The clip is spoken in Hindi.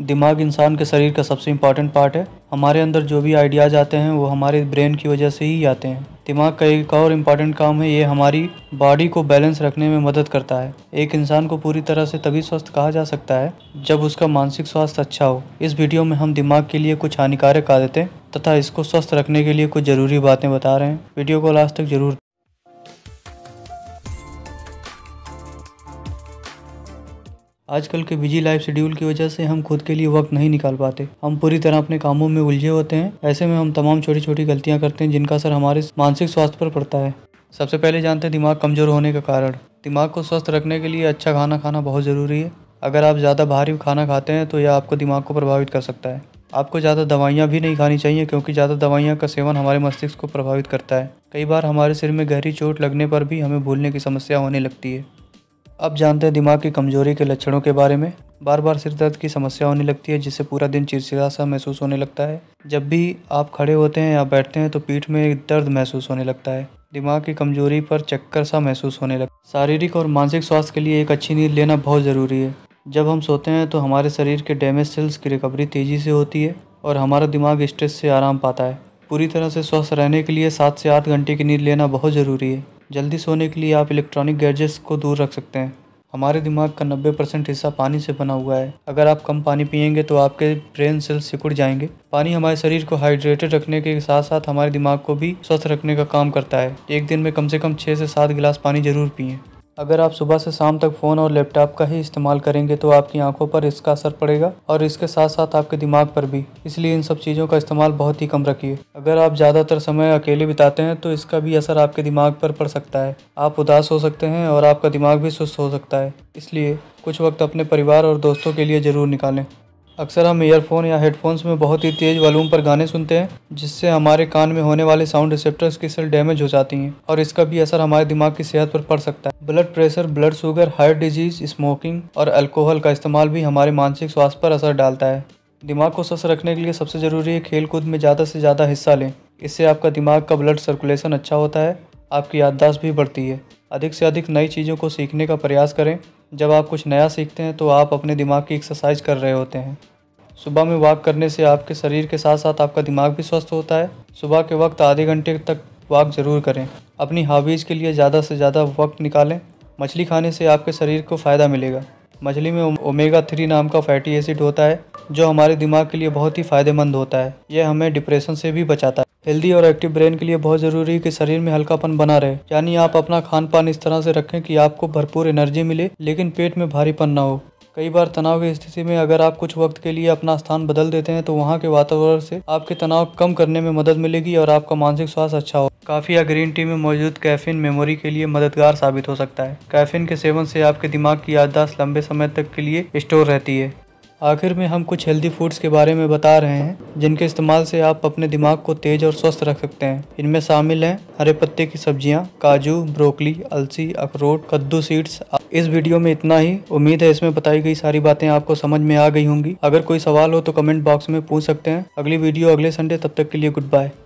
दिमाग इंसान के शरीर का सबसे इम्पॉर्टेंट पार्ट है। हमारे अंदर जो भी आइडियाज़ आते हैं वो हमारे ब्रेन की वजह से ही आते हैं। दिमाग का एक और इम्पॉर्टेंट काम है, ये हमारी बॉडी को बैलेंस रखने में मदद करता है। एक इंसान को पूरी तरह से तभी स्वस्थ कहा जा सकता है जब उसका मानसिक स्वास्थ्य अच्छा हो। इस वीडियो में हम दिमाग के लिए कुछ हानिकारक आदतें तथा इसको स्वस्थ रखने के लिए कुछ ज़रूरी बातें बता रहे हैं। वीडियो को लास्ट तक जरूर। आजकल के बिजी लाइफ शेड्यूल की वजह से हम खुद के लिए वक्त नहीं निकाल पाते, हम पूरी तरह अपने कामों में उलझे होते हैं। ऐसे में हम तमाम छोटी छोटी गलतियां करते हैं जिनका असर हमारे मानसिक स्वास्थ्य पर पड़ता है। सबसे पहले जानते हैं दिमाग कमज़ोर होने का कारण। दिमाग को स्वस्थ रखने के लिए अच्छा खाना खाना बहुत ज़रूरी है। अगर आप ज़्यादा भारी खाना खाते हैं तो यह आपको दिमाग को प्रभावित कर सकता है। आपको ज़्यादा दवाइयाँ भी नहीं खानी चाहिए क्योंकि ज़्यादा दवाइयाँ का सेवन हमारे मस्तिष्क को प्रभावित करता है। कई बार हमारे सिर में गहरी चोट लगने पर भी हमें भूलने की समस्या होने लगती है। अब जानते हैं दिमाग की कमजोरी के लक्षणों के बारे में। बार बार सिर दर्द की समस्या होने लगती है जिससे पूरा दिन चिड़चिड़ा सा महसूस होने लगता है। जब भी आप खड़े होते हैं या बैठते हैं तो पीठ में दर्द महसूस होने लगता है। दिमाग की कमजोरी पर चक्कर सा महसूस होने लगता है। शारीरिक और मानसिक स्वास्थ्य के लिए एक अच्छी नींद लेना बहुत ज़रूरी है। जब हम सोते हैं तो हमारे शरीर के डैमेज सेल्स की रिकवरी तेज़ी से होती है और हमारा दिमाग स्ट्रेस से आराम पाता है। पूरी तरह से स्वस्थ रहने के लिए 7 से 8 घंटे की नींद लेना बहुत ज़रूरी है। जल्दी सोने के लिए आप इलेक्ट्रॉनिक गैजेट्स को दूर रख सकते हैं। हमारे दिमाग का 90% हिस्सा पानी से बना हुआ है। अगर आप कम पानी पिएंगे तो आपके ब्रेन सेल्स सिकुड़ जाएंगे। पानी हमारे शरीर को हाइड्रेटेड रखने के साथ साथ हमारे दिमाग को भी स्वस्थ रखने का काम करता है। एक दिन में कम से कम 6 से 7 गिलास पानी ज़रूर पिएं। अगर आप सुबह से शाम तक फ़ोन और लैपटॉप का ही इस्तेमाल करेंगे तो आपकी आंखों पर इसका असर पड़ेगा और इसके साथ साथ आपके दिमाग पर भी, इसलिए इन सब चीज़ों का इस्तेमाल बहुत ही कम रखिए। अगर आप ज़्यादातर समय अकेले बिताते हैं तो इसका भी असर आपके दिमाग पर पड़ सकता है। आप उदास हो सकते हैं और आपका दिमाग भी सुस्त हो सकता है, इसलिए कुछ वक्त अपने परिवार और दोस्तों के लिए ज़रूर निकालें। अक्सर हम ईयरफोन या हेडफोन्स में बहुत ही तेज़ वॉल्यूम पर गाने सुनते हैं जिससे हमारे कान में होने वाले साउंड रिसेप्टर्स की सेल डैमेज हो जाती हैं और इसका भी असर हमारे दिमाग की सेहत पर पड़ सकता है। Blood pressure, blood sugar, heart disease, smoking और अल्कोहल का इस्तेमाल भी हमारे मानसिक स्वास्थ्य पर असर डालता है। दिमाग को स्वस्थ रखने के लिए सबसे ज़रूरी है खेल कूद में ज़्यादा से ज़्यादा हिस्सा लें। इससे आपका दिमाग का ब्लड सर्कुलेशन अच्छा होता है, आपकी याददाश्त भी बढ़ती है। अधिक से अधिक नई चीज़ों को सीखने का प्रयास करें। जब आप कुछ नया सीखते हैं तो आप अपने दिमाग की एक्सरसाइज कर रहे होते हैं। सुबह में वॉक करने से आपके शरीर के साथ साथ आपका दिमाग भी स्वस्थ होता है। सुबह के वक्त आधे घंटे तक वॉक ज़रूर करें। अपनी हॉबीज़ के लिए ज़्यादा से ज़्यादा वक्त निकालें। मछली खाने से आपके शरीर को फ़ायदा मिलेगा। मछली में ओमेगा-3 नाम का फैटी एसिड होता है जो हमारे दिमाग के लिए बहुत ही फ़ायदेमंद होता है। यह हमें डिप्रेशन से भी बचाता है। हेल्दी और एक्टिव ब्रेन के लिए बहुत ज़रूरी है कि शरीर में हल्कापन बना रहे, यानी आप अपना खान पान इस तरह से रखें कि आपको भरपूर एनर्जी मिले लेकिन पेट में भारीपन ना हो। कई बार तनाव की स्थिति में अगर आप कुछ वक्त के लिए अपना स्थान बदल देते हैं तो वहाँ के वातावरण से आपके तनाव कम करने में मदद मिलेगी और आपका मानसिक स्वास्थ्य अच्छा हो। कॉफ़ी या ग्रीन टी में मौजूद कैफीन मेमोरी के लिए मददगार साबित हो सकता है। कैफीन के सेवन से आपके दिमाग की याददाश्त लंबे समय तक के लिए स्टोर रहती है। आखिर में हम कुछ हेल्दी फूड्स के बारे में बता रहे हैं जिनके इस्तेमाल से आप अपने दिमाग को तेज़ और स्वस्थ रख सकते हैं। इनमें शामिल हैं हरे पत्ते की सब्जियां, काजू, ब्रोकली, अलसी, अखरोट, कद्दू सीड्स। इस वीडियो में इतना ही। उम्मीद है इसमें बताई गई सारी बातें आपको समझ में आ गई होंगी। अगर कोई सवाल हो तो कमेंट बॉक्स में पूछ सकते हैं। अगली वीडियो अगले संडे, तब तक के लिए गुड बाय।